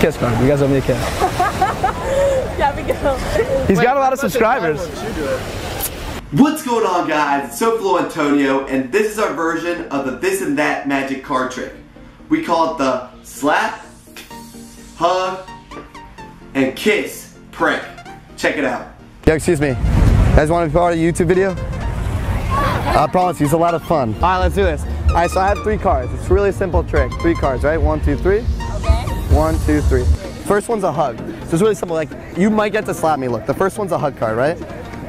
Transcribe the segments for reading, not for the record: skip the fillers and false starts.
Let's kiss, man. You guys owe me a kiss. Yeah, we go. He's got a lot of subscribers. What's going on, guys? It's SoFloAntonio, and this is our version of the this and that magic card trick. We call it the slap, hug, and kiss prank. Check it out. Yo, excuse me. You guys want to be part of a YouTube video? I promise you, it's a lot of fun. All right, let's do this. All right, so I have three cards. It's a really simple trick. Three cards, right? One, two, three. Okay. One, two, three. First one's a hug. So it's really simple. Like, you might get to slap me. Look, the first one's a hug card, right?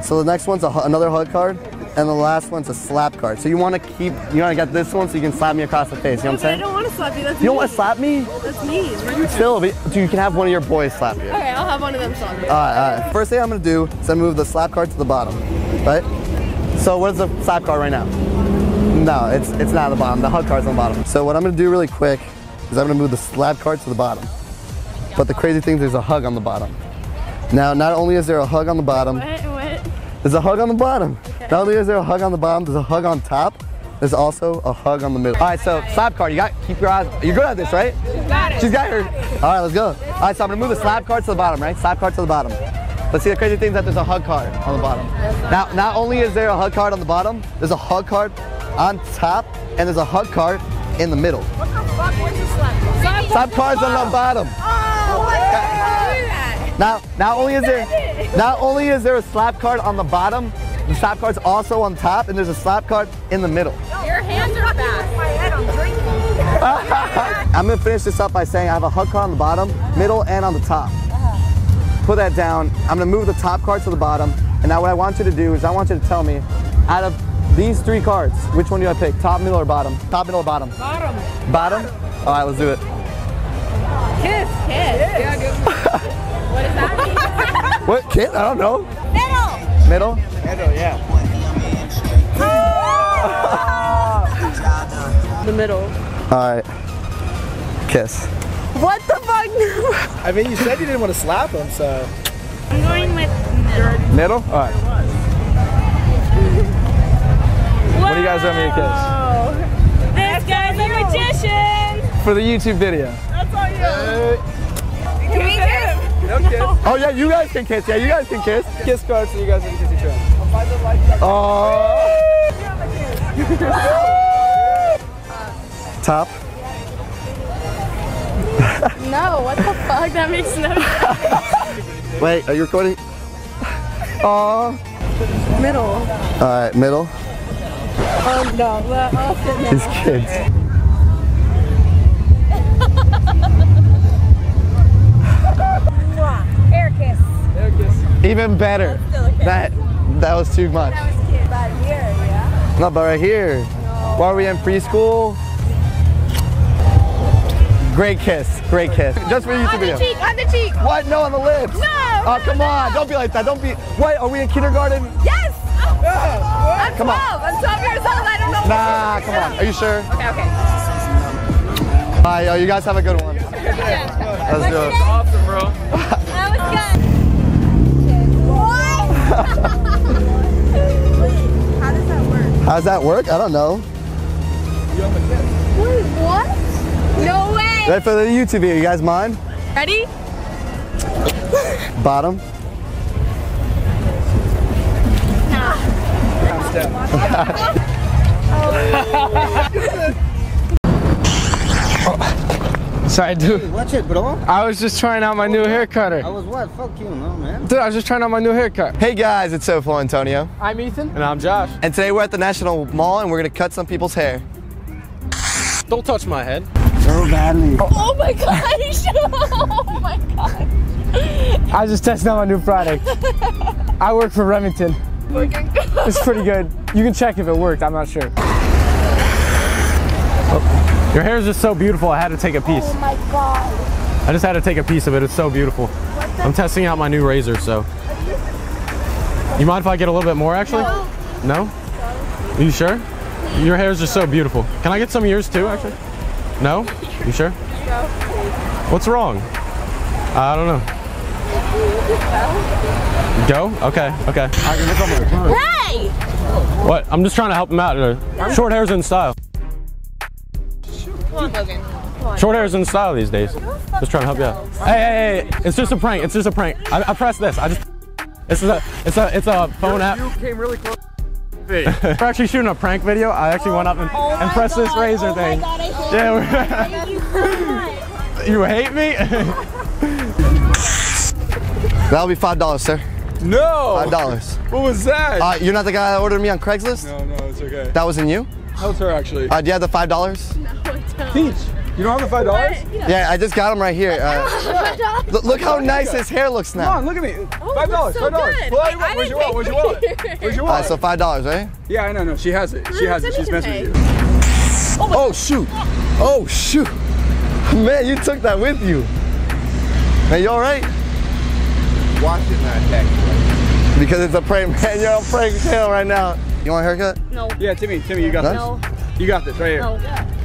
So the next one's another hug card, and the last one's a slap card. So you want to keep, you want to get this one so you can slap me across the face, you know what I'm saying? I don't want to slap you, that's mean. You don't want to slap me? That's mean. Still, but you can have one of your boys slap you. Alright, I'll have one of them slap me. Alright. First thing I'm going to do is I move the slap card to the bottom, right? So what is the slap card right now? No, it's not at the bottom, the hug card's on the bottom. So what I'm going to do really quick is I'm going to move the slap card to the bottom. But the crazy thing is there's a hug on the bottom. Now, not only is there a hug on the bottom, there's a hug on the bottom. Okay. Not only is there a hug on the bottom, there's a hug on top. There's also a hug on the middle. All right, so slap card. You got keep your eyes. You're good at this, right? She's got it. She's got her. All right, let's go. All right, so I'm gonna move the slap card to the bottom, right? Slap card to the bottom. Let's see, the crazy thing is that there's a hug card on the bottom. Now, not only is there a hug card on the bottom, there's a hug card on top, and there's a hug card in the middle. What the fuck? Where's the slap card? Slap card's on the bottom. Oh my God! Not only is there a slap card on the bottom, the slap card's also on top, and there's a slap card in the middle. Your hands are fast. I'm gonna finish this up by saying I have a hug card on the bottom, middle, and on the top. Put that down. I'm gonna move the top card to the bottom, and now what I want you to do is I want you to tell me, out of these three cards, which one do I pick? Top, middle, or bottom? Top, middle, or bottom? Bottom. Bottom? All right, let's do it. Kiss, kiss. Yeah, good. What does that mean? What kid? I don't know. Middle? Middle, yeah. Oh! The middle. Alright. Kiss. What the fuck? I mean, you said you didn't want to slap him, so. I'm going with middle. Middle? Alright. What do you guys want me to kiss? This guy's a magician! For the YouTube video. That's all you. Can we kiss? No. Oh yeah, you guys can kiss. Yeah, you guys can kiss. Kiss cards so you guys can kiss each other. Oh. Top. No, what the fuck? That makes no sense. Wait, are you recording? Oh. Middle. All right, middle. Oh no, we're all sitting there. These kids. Even better. That was too much. That was cute. About here, yeah? No, but right here. No. Why are we in preschool? Great kiss. Great kiss. Just for you to be on the cheek. On the cheek. What? No, on the lips. No. Oh, no, come on. Don't be like that. Don't be. What? Are we in kindergarten? Yes. Oh. Yeah. I'm 12. Come on. I'm 12 years old. I don't know. Nah, come on. Are you sure? Okay, okay. All right, yo, you guys have a good one. Okay. Let's do it. Awesome, bro. That was good. How does that work? How does that work? I don't know. You have a kiss. Wait, what? No way! Ready for the YouTube video, you guys mind? Ready? Bottom. Nah. Oh. Sorry, dude. Hey, watch it, bro. I was just trying out my new hair cutter. I was what? Fuck you, no, man. Dude, I was just trying out my new haircut. Hey guys, it's SoFloAntonio. I'm Ethan. And I'm Josh. And today we're at the National Mall and we're going to cut some people's hair. Don't touch my head. So badly. Oh my gosh. Oh my gosh. I was just testing out my new product. I work for Remington. It's pretty good. You can check if it worked, I'm not sure. Oh. Your hair is just so beautiful, I had to take a piece. Oh my God. I just had to take a piece of it. It's so beautiful. I'm testing out my new razor, so. You mind if I get a little bit more, actually? No? Are you sure? Your hair is just so beautiful. Can I get some of yours, too, actually? No? You sure? What's wrong? I don't know. Go? Okay, okay. Hey! What? I'm just trying to help him out. Short hair's in style. Come on, Logan. Short hair is in style these days. Just trying to help you out. Hey, hey, hey, it's just a prank. It's just a prank. I press this. It's a phone app. You came really close. We're actually shooting a prank video. I actually went up and pressed this razor thing. Oh my God, I hate you. Yeah, you hate me? That'll be $5, sir. No. $5. What was that? You're not the guy that ordered me on Craigslist? No, no, it's okay. That wasn't you? That was her, actually. Do you have the $5? No, I don't. Peach. You don't have the $5? Yeah, I just got him right here. Look how nice his hair looks now. Come on, look at me. $5, $5. Where's your wallet? Where's your wallet? So $5, right? Yeah, I know, no, she has it. She has it. She's messing with you. Oh shoot! Oh shoot! Man, you took that with you. Man, you all right? Why shouldn't I attack you? Because it's a prank, man. You're on prank tail right now. You want a haircut? No. Yeah, Timmy, you got this. No. You got this right here.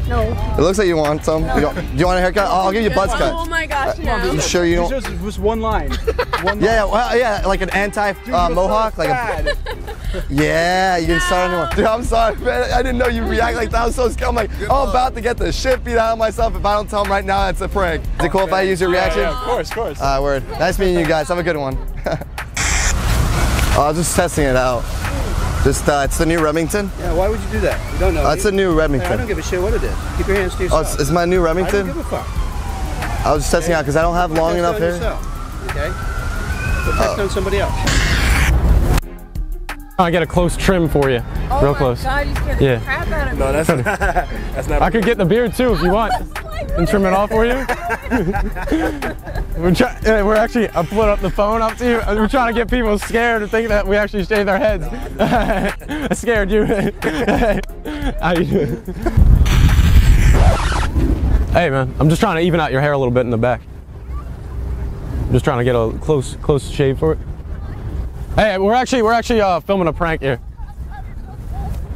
No. It looks like you want some. No. Do you want a haircut? I'll give you a buzz cut. Oh my gosh, no. You sure you don't? It's just one line. Yeah, well, yeah, like an anti-mohawk. Yeah, you can start a new one. Dude, I'm sorry, man. I didn't know you react like that. I was so scared. I'm like, I'm about to get the shit beat out of myself if I don't tell him right now it's a prank. Is it cool if I use your reaction? Yeah, of course, of course. Word. Nice meeting you guys. Have a good one. I was just testing it out. It's the new Remington. Yeah, why would you do that? You don't know. That's a new Remington. I don't give a shit what it is. Keep your hands to yourself. Oh, it's my new Remington? I don't give a fuck. I was just testing out because I don't have long enough hair. Okay. So text on somebody else. I get a close trim for you. Oh Real close. God, you scared the crap out of me. No, that's not. That's not. I could get the beard too if you want. And trim it off for you. We're actually, I put up the phone up to you. We're trying to get people scared to think that we actually shaved our heads. I scared you. Hey man, I'm just trying to even out your hair a little bit in the back. I'm just trying to get a close shave for it. Hey, we're actually filming a prank here.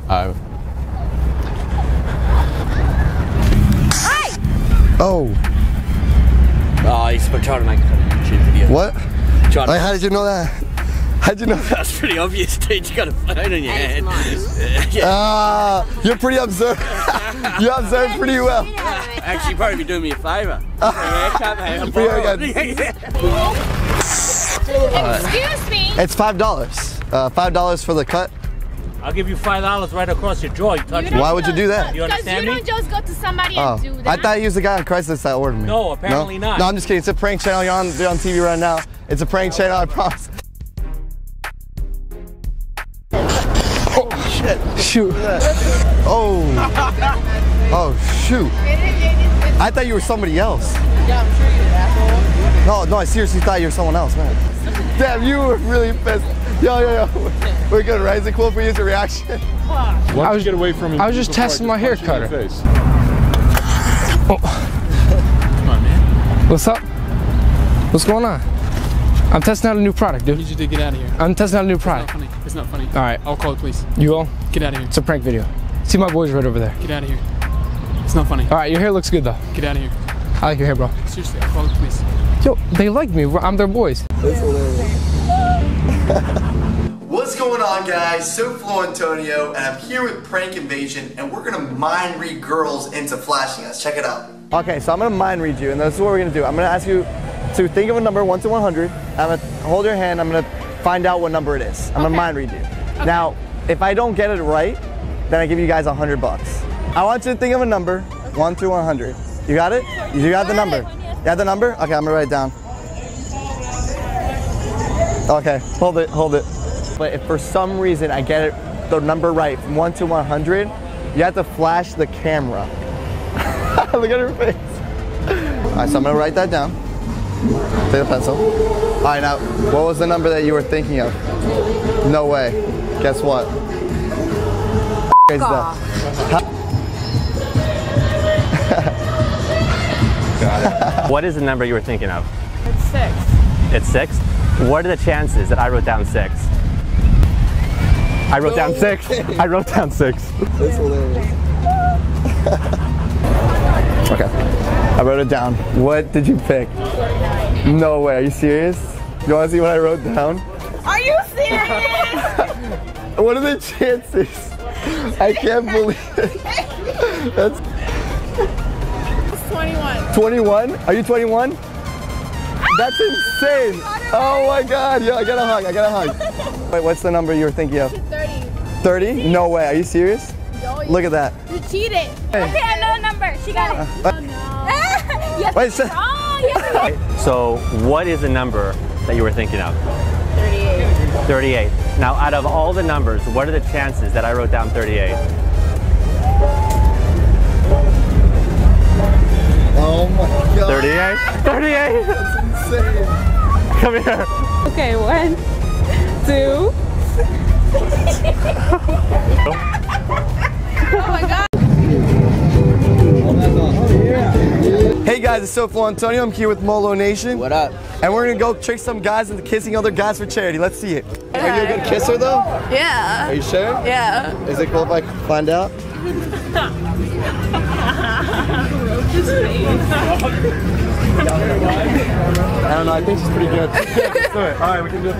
Oh. He's trying to make a YouTube video. What? Like, how did you know that? How did you know that? That's pretty obvious, dude. You got a phone in your hand. You're pretty observant. You observe pretty well. Actually, probably be doing me a favour. Excuse me. It's $5. $5 for the cut. I'll give you $5 right across your jaw. Why would you do that? You understand me? Because you don't just go to somebody and do that. I thought you was the guy on Craigslist that ordered me. No, apparently not. No, I'm just kidding. It's a prank channel. You're on TV right now. It's a prank channel, I promise. Oh, shit. Shoot. Oh. Oh, shoot. I thought you were somebody else. Yeah, I'm sure you're an asshole. No, I seriously thought you were someone else, man. Damn, you were really pissed. Yo. We're good, right? Is it cool if we use a reaction? I was getting away from him. I was just testing my hair cutter. Come on, man. What's up? What's going on? I'm testing out a new product, dude. I need you to get out of here. I'm testing out a new product. It's not funny. It's not funny. All right. I'll call the police. You will? Get out of here. It's a prank video. See my boys right over there. Get out of here. It's not funny. All right. Your hair looks good, though. Get out of here. I like your hair, bro. Seriously, I'll call the police. Yo, they like me. I'm their boys. That's hilarious. What's going on, guys? SoFloAntonio, and I'm here with Prank Invasion, and we're gonna mind read girls into flashing us. Check it out. Okay, so I'm gonna mind read you, and this is what we're gonna do. I'm gonna ask you to think of a number 1 to 100. I'm gonna hold your hand. I'm gonna find out what number it is. I'm gonna mind read you. Okay. Now, if I don't get it right, then I give you guys $100. I want you to think of a number 1 through 100. You got it? You got the number? You got the number? Okay, I'm gonna write it down. Okay, hold it. Hold it. But if for some reason I get it, the number right, from 1 to 100, you have to flash the camera. Look at her face. All right, so I'm going to write that down. Take a pencil. All right, now, what was the number that you were thinking of? No way. Guess what? Is that? Got it. What is the number you were thinking of? It's 6. It's 6? What are the chances that I wrote down 6? I wrote down 6. I wrote down 6. That's hilarious. Okay. I wrote it down. What did you pick? No way. Are you serious? You want to see what I wrote down? Are you serious? What are the chances? I can't believe it. That's. 21. 21? Are you 21? That's insane. Oh my God. Yo, I got a hug. I got a hug. Wait, what's the number you were thinking of? 30. 30? No way. Are you serious? No. Look at that. You cheated. Hey. Okay, another number. She got it. Oh, no. Yes, wait, yes. So what is the number that you were thinking of? 38. 38. Now, out of all the numbers, what are the chances that I wrote down 38? Oh my God. 38? 38! That's insane. Come here. Okay, 1, 2. Oh my God. Hey guys, it's SoFloAntonio. I'm here with Molo Nation. What up? And we're gonna go trick some guys into kissing other guys for charity. Let's see it. Okay. Are you a good kisser though? Yeah. Are you sure? Yeah. Is it cool if I find out? I don't know. I think she's pretty good. Alright, we can do it.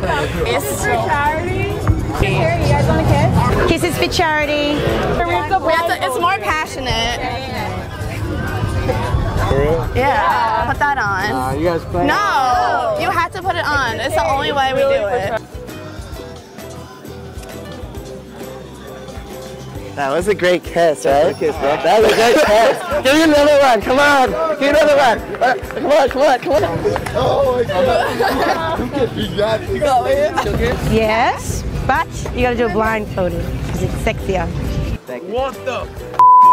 Kisses for charity. Here, you guys want to kiss? Kisses for charity. It's more passionate. Yeah, put that on. You guys playing? No, you have to put it on. It's the only way we do it. That was a great kiss, right? That was a great kiss. Give me another one. Come on. Give me another one. Come on, come on, come on. Oh my God. You got it. You got it. Yes, but you gotta do a blindfolded because it's sexier. What the?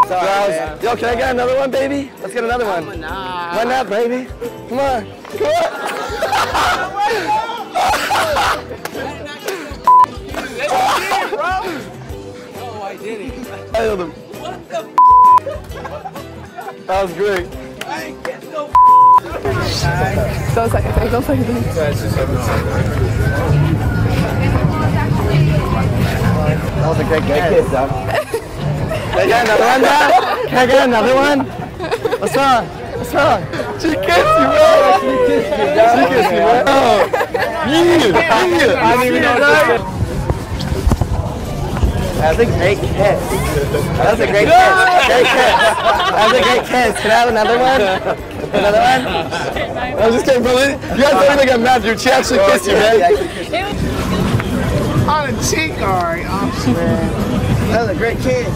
Sorry, yo, can I get another one, baby? Let's get another one. Why not, baby? Come on. Come on. Oh, I didn't. I held him. What the f? That was great. I didn't get no f. Don't suck it. Don't suck it. That was a great kiss, though. Can I get another one now? Can I get another one? What's wrong? What's wrong? She kissed you, bro! She kissed you, bro! She kissed you, bro! I didn't even know that. That was a great kiss. That was a great kiss. Great kiss. That was a great kiss. Can I have another one? Another one? I was just kidding, bro. You guys don't even get mad. She actually kissed you, right? On the cheek? Alright, man. That was a great kid.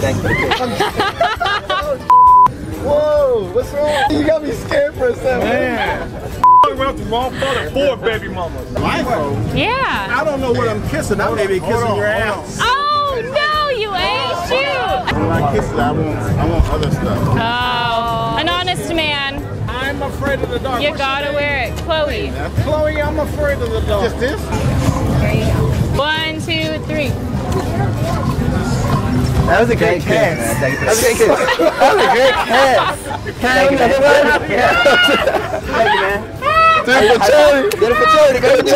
Whoa, what's wrong? You got me scared for a second. Man. I went the wrong father for baby mama. Yeah. I don't know what I'm kissing. I may be kissing your ass. Oh, no, you ain't. Shoot. When I kiss it, I want other stuff. Oh, an honest man. I'm afraid of the dark. You gotta wear it. Chloe. Chloe, I'm afraid of the dark. Just this? 1, 2, 3. That was a great kiss. That was a great kiss. That was a great kiss. Can I get another one? Thank you, man. Do it for Charlie. Do it for Charlie. Go for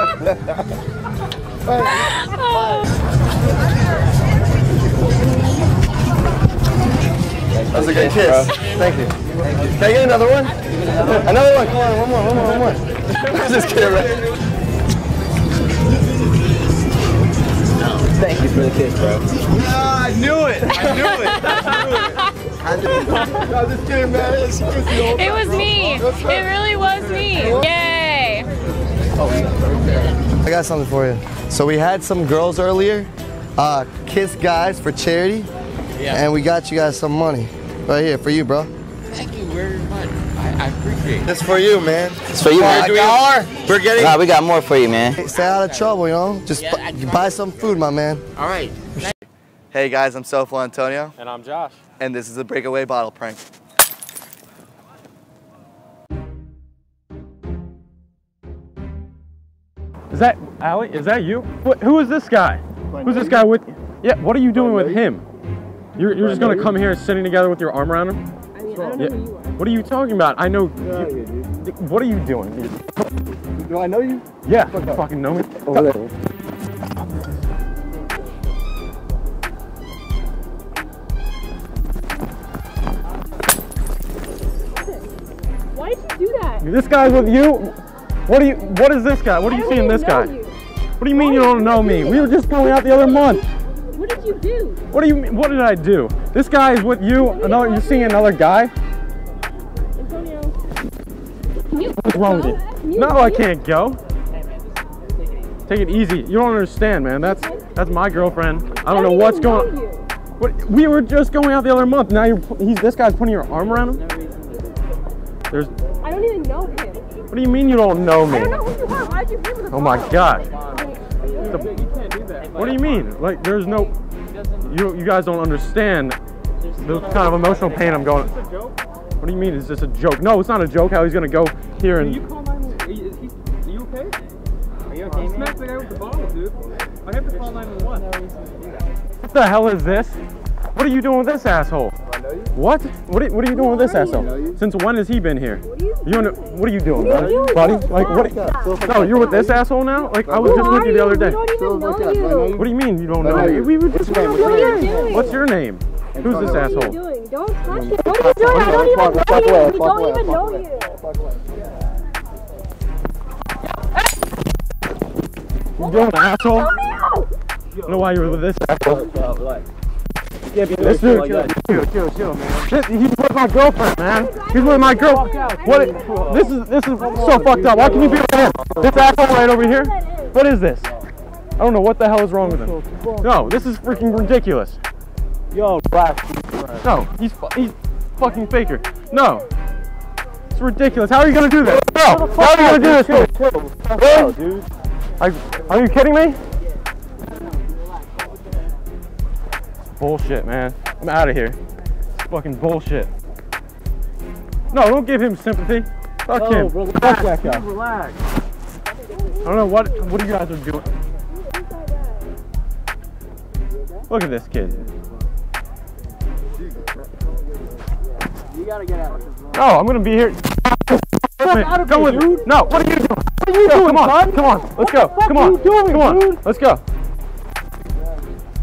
Charlie. That was a great kiss. Thank you. Can I get another one? Another one. Come on, one more. I'm just kidding, right? Thank you for the kiss, bro. I knew it. I knew it. I knew it. I just came back. It was me. It really was me. Yay. I got something for you. So we had some girls earlier kiss guys for charity, and we got you guys some money right here for you, bro. Thank you very much. I appreciate it. That's for you, man. It's for you, man. We're getting. Nah, we got more for you, man. Stay out of trouble, you know. Just buy some food, my man. All right. Hey guys, I'm SoFloAntonio. And I'm Josh. And this is the breakaway bottle prank. Is that Allie? Is that you? What, who is this guy? Who's this guy with you? Yeah. What are you doing with him? You're just gonna come here and sitting together with your arm around him? I don't know who you are. What are you talking about? I know. Yeah, you, dude. What are you doing? Dude? Do I know you? Yeah. You fucking know me. Over there. Why did you do that? This guy's with you. What are you? What is this guy? What do you see in this guy? You. What do you mean you don't know me? We were just going out the other month. What did you do? What do you mean? What did I do? This guy is with you. You're seeing another guy. exploded. No, I can't go. Take it easy. You don't understand, man. That's my girlfriend. I don't know what's going on. What, we were just going out the other month. Now this guy's putting your arm around him? I don't even know him. What do you mean you don't know me? I don't know who you are. Why did you bring me the phone? Oh my god. You can't do that. What do you mean? Like, there's no... You guys don't understand the kind of emotional pain I'm going... What do you mean? Is this a joke? No, it's not a joke. How he's going to go here and... Can you call my... Are you okay? Are you okay? He smacked the guy with the bottle, dude. I have to call 911. What the hell is this? What are you doing with this asshole? What? What are you doing with this asshole? Since when has he been here? What are you doing, buddy? Like, what? No, you're with this asshole now? Like, I was just with you the other day. We don't even know you. What do you mean you don't know me? We were just here. What's your name? Who's this asshole? What are you doing? Don't touch him. What are you doing? I don't even know you. We don't even know you. You doing, asshole? I don't know why you were with this asshole. Yeah, this dude, chill, man. He's with my girlfriend, man. He's with my girlfriend. What? This is so fucked up. Why can you be with him? This asshole right over here. What is this? I don't know what the hell is wrong with him. No, this is freaking ridiculous. Yo, no, he's fucking faker. No, it's ridiculous. How are you gonna do this? No, how are you gonna do this? Really? Are you kidding me? Bullshit, man. I'm out of here. It's fucking bullshit. No, don't give him sympathy. Fuck him. Relax, that guy. Relax. I don't know what you guys are doing. Look at this kid. You gotta get out. Oh, I'm gonna be here. Come with me. No, what are you doing? What are you doing? Come on, come on. Let's go. Come on. Come on. Let's go.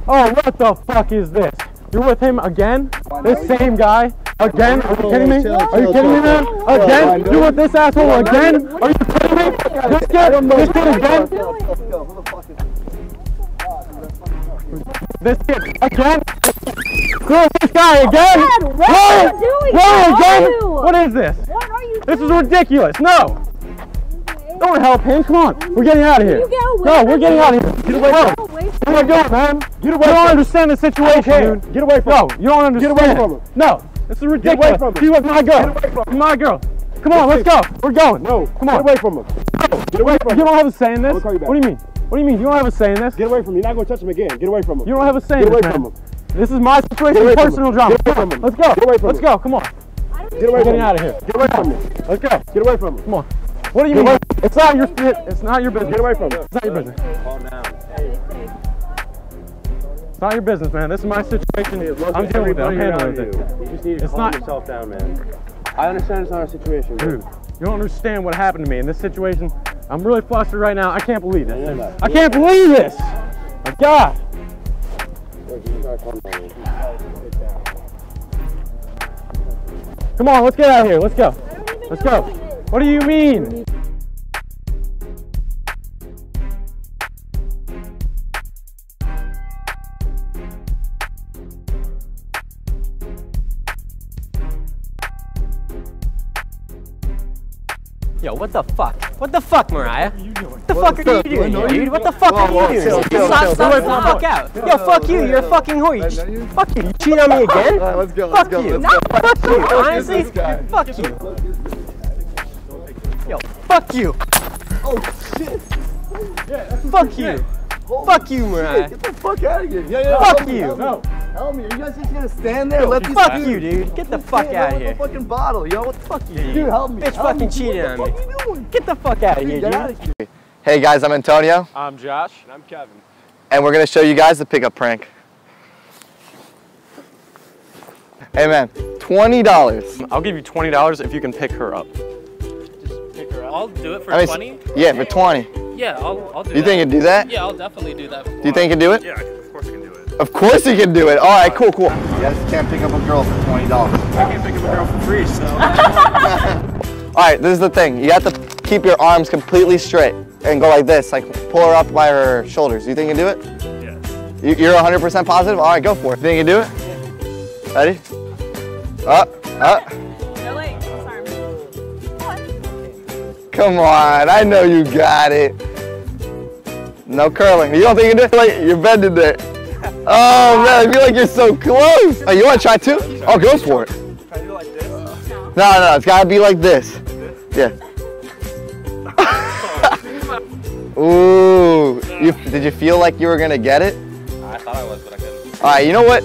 Oh, what the fuck is this? You're with him again? This same guy? Again? Are you kidding me? Are you kidding me, man? Again? You're with this asshole again? Are you kidding me? This kid? This kid again? This kid again? Girl, this guy again? What are you doing? What is this? This is ridiculous. No! Don't help him. Come on. We're getting out of here. No, we're getting out of here. Get away from him. Oh my god, man. Get away from him. You don't understand the situation, dude. Get away from him. No, you don't understand. Get away from him. No, this is ridiculous. Get away from him. She was my girl. Get away from him. My girl. Come on, let's go. We're going. No, come on. Get away from him. No, get away from him. You don't have a say in this? What do you mean? What do you mean? You don't have a say in this? Get away from him. You're not going to touch him again. Get away from him. You don't have a say in this. Get away from him. This is my situation. Personal drama. Let's go. Get away from him. Let's go. Come on. Get away from him. Get out of here. Get away from him. Let's go. Get away from him. Come on. What do you mean? It's not your business. Get away from it. It's not your business. It's not your business, man. This is my situation. I'm dealing with it. I'm handling it. You just need to calm yourself down, man. I understand it's not our situation, dude. You don't understand what happened to me in this situation. I'm really flustered right now. I can't believe this. I can't believe this. My God. Come on, let's get out of here. Let's go. Let's go. What do you mean? Yo, what the fuck? What the fuck, Mariah? What the fuck are you doing, dude? What the fuck are you doing? Stop the fuck out. Yo, fuck you. You're a fucking whore. Fuck you. You cheat on me again? Fuck you. No, fuck you. Honestly, fuck you. Yo, fuck you! Oh shit! Yeah, fuck you! Fuck you, Mariah! Get the fuck out of here! Yeah, fuck you! No, help me! Are you guys just gonna stand there? Yo, let fuck you, dude! Get the fuck out of here! With the fucking bottle, yo! What the fuck you, dude? Dude, help me! Bitch, fucking cheating on me! What the fuck you doing? Get the fuck out of here, dude! Hey guys, I'm Antonio. I'm Josh. And I'm Kevin. And we're gonna show you guys the pickup prank. Hey man, $20. I'll give you $20 if you can pick her up. I'll do it for 20? Yeah, for 20. Yeah, I'll do it. You think you'd do that? Yeah, I'll definitely do that. Do you think you'd do it? Yeah, of course I can do it. Of course you can do it. All right, cool, cool. You guys can't pick up a girl for $20. I can't pick up a girl for free, so. All right, this is the thing. You have to keep your arms completely straight and go like this, like pull her up by her shoulders. Do you think you can do it? Yeah. You're 100% positive? All right, go for it. You think you can do it? Yeah. Ready? Up, up. Come on, I know you got it. No curling. You don't think you did? Like, you're bending there. Oh man, I feel like you're so close. Oh, you want to try two? Oh, go for it. Can I do like this? No, no, it's gotta be like this. Yeah. Ooh, did you feel like you were gonna get it? I thought I was, but I couldn't. All right, you know what?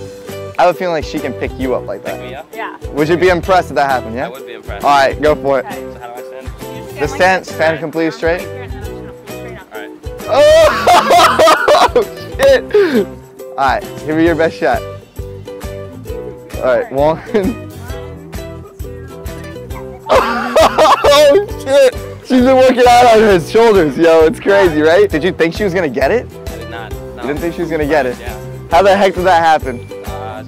I have a feeling like she can pick you up like that. Pick me up? Yeah. Would you be impressed if that happened? Yeah. I would be impressed. All right, go for it. Okay. So how do I stand? Just stand completely straight. Oh shit! All right, give me your best shot. All right, one. Oh shit! She's been working out on her shoulders, yo. It's crazy, right? Did you think she was gonna get it? I did not. No. You didn't think she was gonna get it? Yeah. How the heck did that happen? Her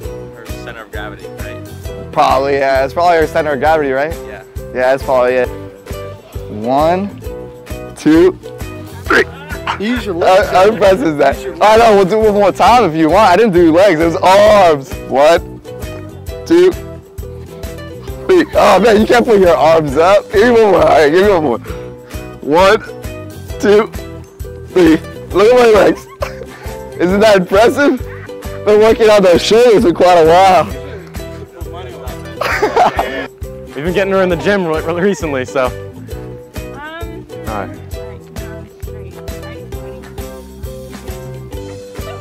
center of gravity, right? Probably, yeah. It's probably her center of gravity, right? Yeah. Yeah, that's probably it. One, two, three. Use your legs. How impressive is that? I know, we'll do one more time if you want. I didn't do legs, it was arms. One, two, three. Oh man, you can't put your arms up. Give me one more. Alright, give me one more. One, two, three. Look at my legs. Isn't that impressive? Been working on those shoulders for quite a while. We've been getting her in the gym really recently, so. Alright.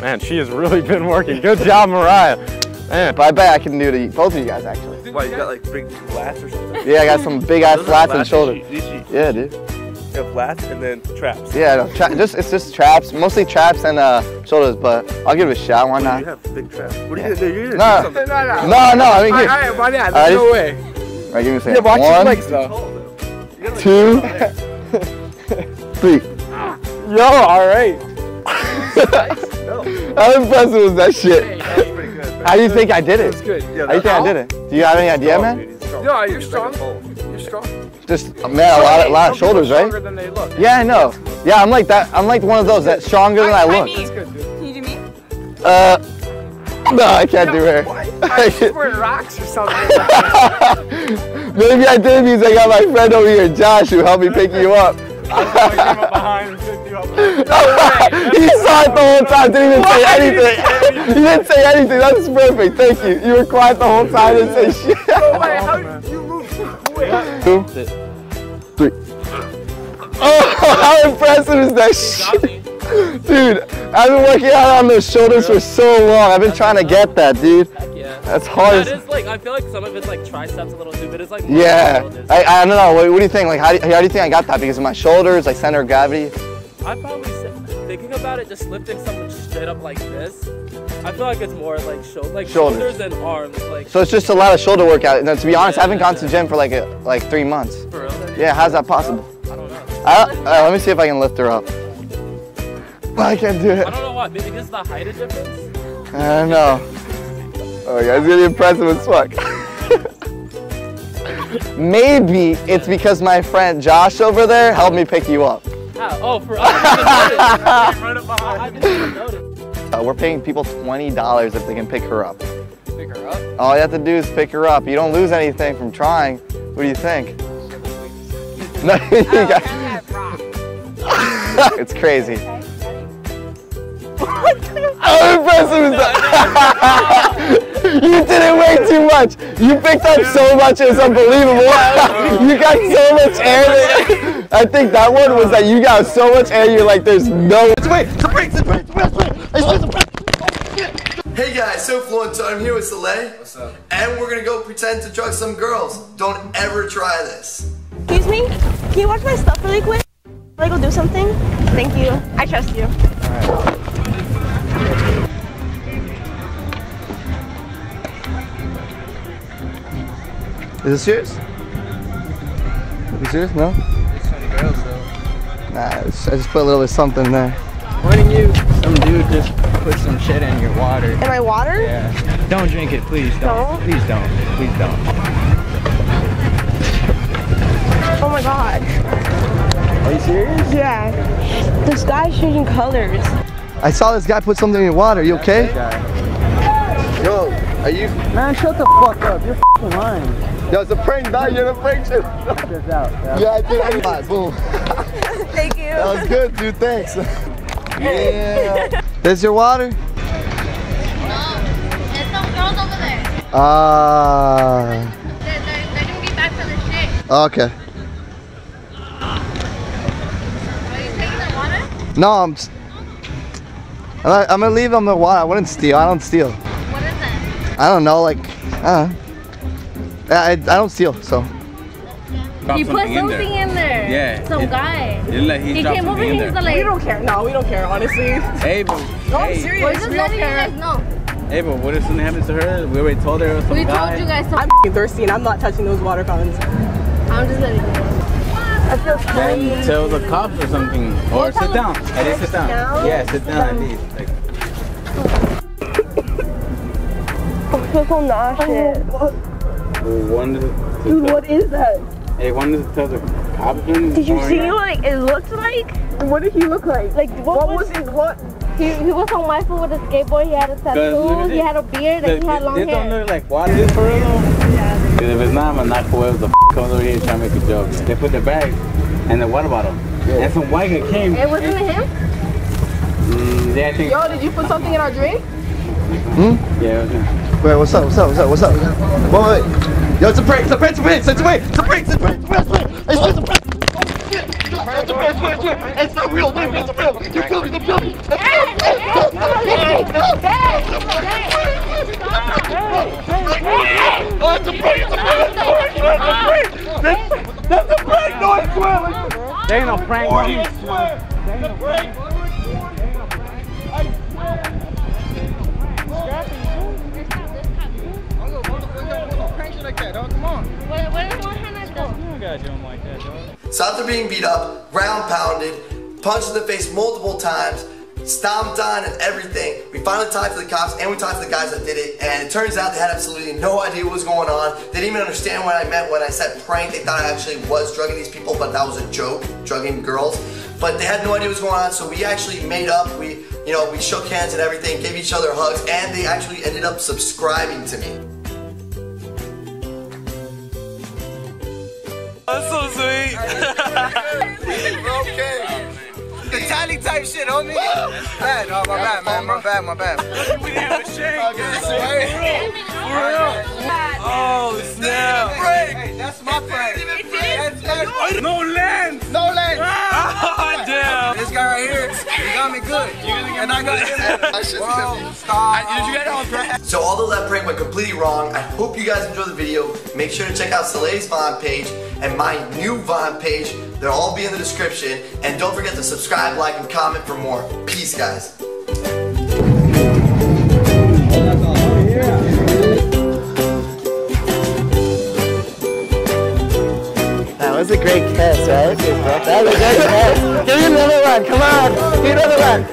Man, she has really been working. Good job, Mariah. Man. But I bet I can do to both of you guys, actually. Why, you got like big flats or something? Yeah, I got some big-ass flats and shoulders. Yeah, dude. You got flats and then traps. Yeah, no, it's just traps. Mostly traps and shoulders, but I'll give it a shot. Why not? You have big traps. What are you going to do? No, no, no. I mean, all right, why not? There's no way. All right, give me a second. Yeah, watch your legs, though. Two. Three. Yo, all right. How impressive was that shit? That was pretty good. How do you think I did it? It was good. Yeah, how do you think I did it? Do you have any idea, man? No, you're strong. You're strong. Just, man, a lot of shoulders, right? Stronger than they look. Yeah, I know. Yeah, I'm like that. I'm like one of those that's stronger than I look. That's good, dude. Can you do me? No, I can't do it. I just wear rocks or something. Maybe I did because I got my friend over here, Josh, who helped me pick you up. I came up behind. He saw it the whole time, didn't even say anything. You didn't say anything, that's perfect, thank you. You were quiet the whole time, didn't say shit. No way, how did you move so quick? Two, three. Oh, how impressive is that shit? Dude, I've been working out on those shoulders for so long. I've been trying to get that, dude. That's hard. That is like, I feel like some of it's like triceps a little too, but it's like... Yeah, I don't know, what do you think? Like, how do you think I got that? Because of my shoulders, like center of gravity? I'd probably say, thinking about it, just lifting someone straight up like this, I feel like it's more like, shoulders and arms. Like. So it's just a lot of shoulder workout. Now, to be honest, I haven't gone to the gym for like 3 months. For real? Yeah, how's that possible? I don't know. Let me see if I can lift her up. I can't do it. I don't know why, maybe because of the height difference? I don't know. Oh my God, it's really impressive as fuck. Maybe it's because my friend Josh over there helped me pick you up. Oh, for us, we're paying people $20 if they can pick her up. Pick her up? All you have to do is pick her up. You don't lose anything from trying. What do you think? No, you got... It's crazy. How impressive is that? You did it way too much. You picked up so much, it's unbelievable. You got so much air. I think that one was that you got so much air, you're like, there's no way. Hey guys, SoFloAntonio here with Soleil. What's up? And we're gonna go pretend to drug some girls. Don't ever try this. Excuse me, can you watch my stuff really quick? Can I go do something? Thank you, I trust you. All right. Is it serious? Is it serious? No? It's 20 girls though. Nah, I just put a little bit of something there. Why didn't you? Some dude just put some shit in your water. In my water? Yeah. Don't drink it, please don't. No? Please don't. Please don't. Oh my God. Are you serious? Yeah. This guy's changing colors. I saw this guy put something in your water. You okay? Yo, are you? Man, shut the fuck up. You're fucking lying. Yo, it's a prank, dog. You're in a prank shit. Check this out. Yeah, I did. Right, boom. Thank you. That was good, dude. Thanks. Yeah. There's your water. No. There's some girls over there. Ah. They're going to be back for the shit. Okay. Are you taking the water? No, I'm going to leave them the water. I wouldn't steal. I don't steal. What is it? I don't know. Like, I don't know. I don't steal, so. He put something in there. Yeah. Some guy. He came over here, he's like, we don't care. No, we don't care, honestly. Hey, but. No, I'm serious. We're just letting you guys know. Hey, but what if something happens to her? We already told her. We told you guys something. I'm thirsty and I'm not touching those water fountains. I'm just letting you know. I feel crazy. And tell the cops or something. Or sit down. At least sit down. Yeah, sit down at least. I feel so nauseous. Dude, what is that? Hey, one is the captain. Did you see what it looked like? What did he look like? Like, what was his? He was on my foot with a skateboard. He had a tattoo. He had a beard. And he had long hair. This don't look like water. Is it for real? Yeah. If it's not, I'm not for real. The comes over here trying to make a joke. They put their bag and the water bottle. Yeah. And some white guy came. It wasn't him? Yeah, I think. Yo, did you put something in our drink? Hmm? Yeah, it was him. Wait, what's up? Wait. Yo, it's a prank, it's not real, you killed me, you killed me. Oh, it's a prank, that's a prank, no, I swear. There ain't no prank, I swear, it's a prank. So after being beat up, ground pounded, punched in the face multiple times, stomped on and everything, we finally talked to the cops and we talked to the guys that did it, and it turns out they had absolutely no idea what was going on. They didn't even understand what I meant when I said prank. They thought I actually was drugging these people, but that was a joke, drugging girls. But they had no idea what was going on, so we actually made up. We shook hands and everything, gave each other hugs, and they actually ended up subscribing to me. That's so sweet. Okay. The tally type shit, homie. Bad, oh, my bad, man. My bad. We didn't have a shake. Oh, snap. Hey, that's my prank. No land. Oh, damn. This guy right here, he got me good. And I got him. I should stop. So although that prank went completely wrong, I hope you guys enjoyed the video. Make sure to check out Soleil's Vaughn page and my new Vaughn page. They'll all be in the description. And don't forget to subscribe, like, and comment for more. Peace, guys. That was a great kiss, right? That was a great kiss. Give me another one. Come on. Give me another one.